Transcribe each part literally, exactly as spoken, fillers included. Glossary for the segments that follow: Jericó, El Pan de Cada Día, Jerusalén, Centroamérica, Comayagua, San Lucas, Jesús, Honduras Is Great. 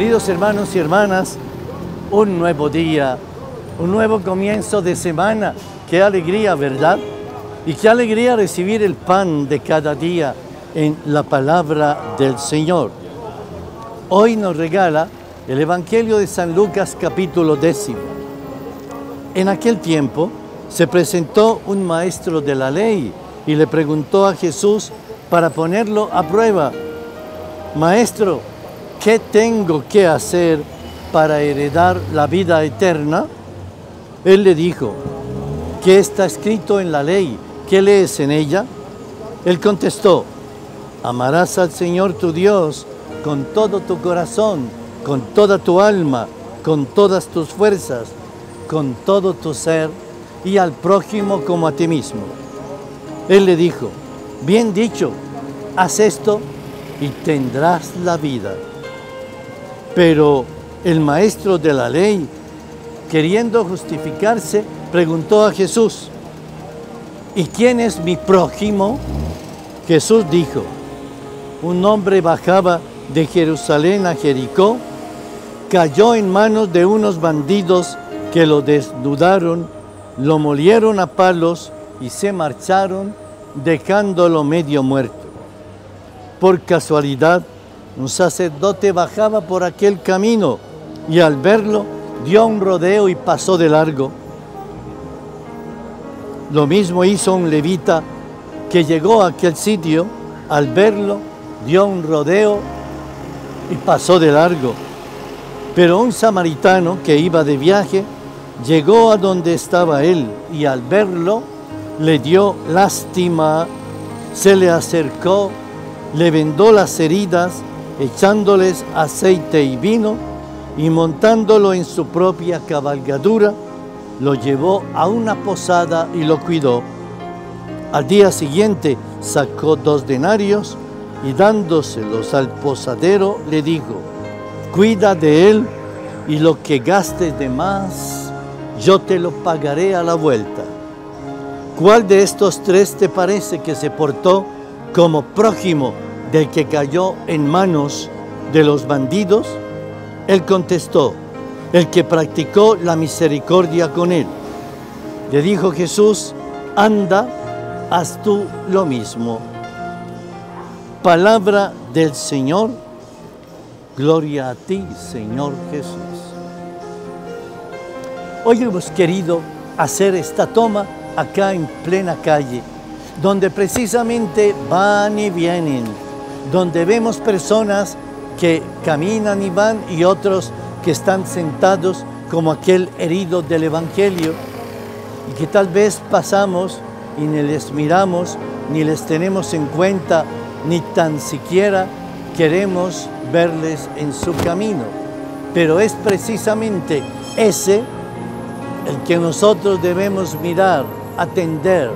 Queridos hermanos y hermanas, un nuevo día, un nuevo comienzo de semana. Qué alegría, ¿verdad? Y qué alegría recibir el pan de cada día en la palabra del Señor. Hoy nos regala el Evangelio de San Lucas, capítulo décimo. En aquel tiempo se presentó un maestro de la ley y le preguntó a Jesús para ponerlo a prueba: Maestro, ¿qué tengo que hacer para heredar la vida eterna? Él le dijo: ¿qué está escrito en la ley? ¿Qué lees en ella? Él contestó: amarás al Señor tu Dios con todo tu corazón, con toda tu alma, con todas tus fuerzas, con todo tu ser, y al prójimo como a ti mismo. Él le dijo: bien dicho, haz esto y tendrás la vida. Pero el maestro de la ley, queriendo justificarse, preguntó a Jesús: ¿y quién es mi prójimo? Jesús dijo: un hombre bajaba de Jerusalén a Jericó, cayó en manos de unos bandidos que lo desnudaron, lo molieron a palos y se marcharon, dejándolo medio muerto. Por casualidad, un sacerdote bajaba por aquel camino y al verlo dio un rodeo y pasó de largo. Lo mismo hizo un levita que llegó a aquel sitio, al verlo dio un rodeo y pasó de largo. Pero un samaritano que iba de viaje llegó a donde estaba él y al verlo le dio lástima, se le acercó, le vendó las heridas, echándoles aceite y vino, y montándolo en su propia cabalgadura, lo llevó a una posada y lo cuidó. Al día siguiente sacó dos denarios y dándoselos al posadero le dijo: cuida de él, y lo que gastes de más yo te lo pagaré a la vuelta. ¿Cuál de estos tres te parece que se portó como prójimo del que cayó en manos de los bandidos? Él contestó: el que practicó la misericordia con él. Le dijo Jesús: anda, haz tú lo mismo. Palabra del Señor. Gloria a ti, Señor Jesús. Hoy hemos querido hacer esta toma acá en plena calle, donde precisamente van y vienen, donde vemos personas que caminan y van y otros que están sentados como aquel herido del Evangelio, y que tal vez pasamos y ni les miramos, ni les tenemos en cuenta, ni tan siquiera queremos verles en su camino. Pero es precisamente ese el que nosotros debemos mirar, atender.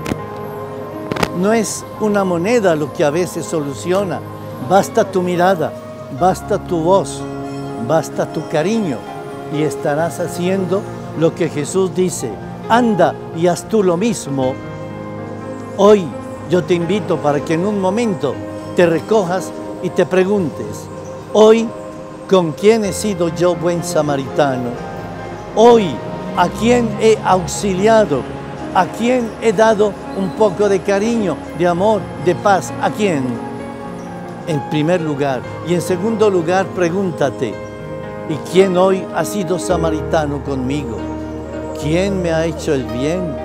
No es una moneda lo que a veces soluciona. Basta tu mirada, basta tu voz, basta tu cariño y estarás haciendo lo que Jesús dice: anda y haz tú lo mismo. Hoy yo te invito para que en un momento te recojas y te preguntes: hoy, ¿con quién he sido yo buen samaritano? Hoy, ¿a quién he auxiliado? ¿A quién he dado un poco de cariño, de amor, de paz? ¿A quién? En primer lugar. Y en segundo lugar, pregúntate: ¿y quién hoy ha sido samaritano conmigo? ¿Quién me ha hecho el bien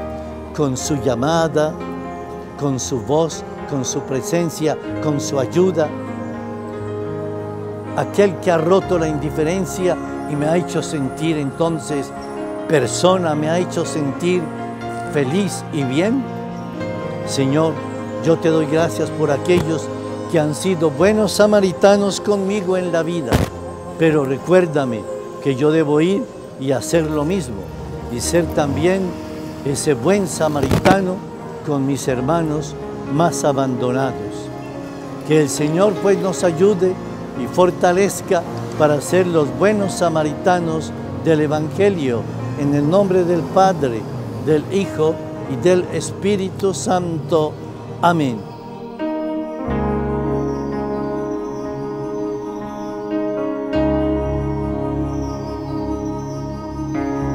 con su llamada, con su voz, con su presencia, con su ayuda? Aquel que ha roto la indiferencia y me ha hecho sentir entonces persona, me ha hecho sentir feliz y bien. Señor, yo te doy gracias por aquellos que han sido buenos samaritanos conmigo en la vida. Pero recuérdame que yo debo ir y hacer lo mismo, y ser también ese buen samaritano con mis hermanos más abandonados. Que el Señor pues nos ayude y fortalezca para ser los buenos samaritanos del Evangelio. En el nombre del Padre, del Hijo y del Espíritu Santo. Amén.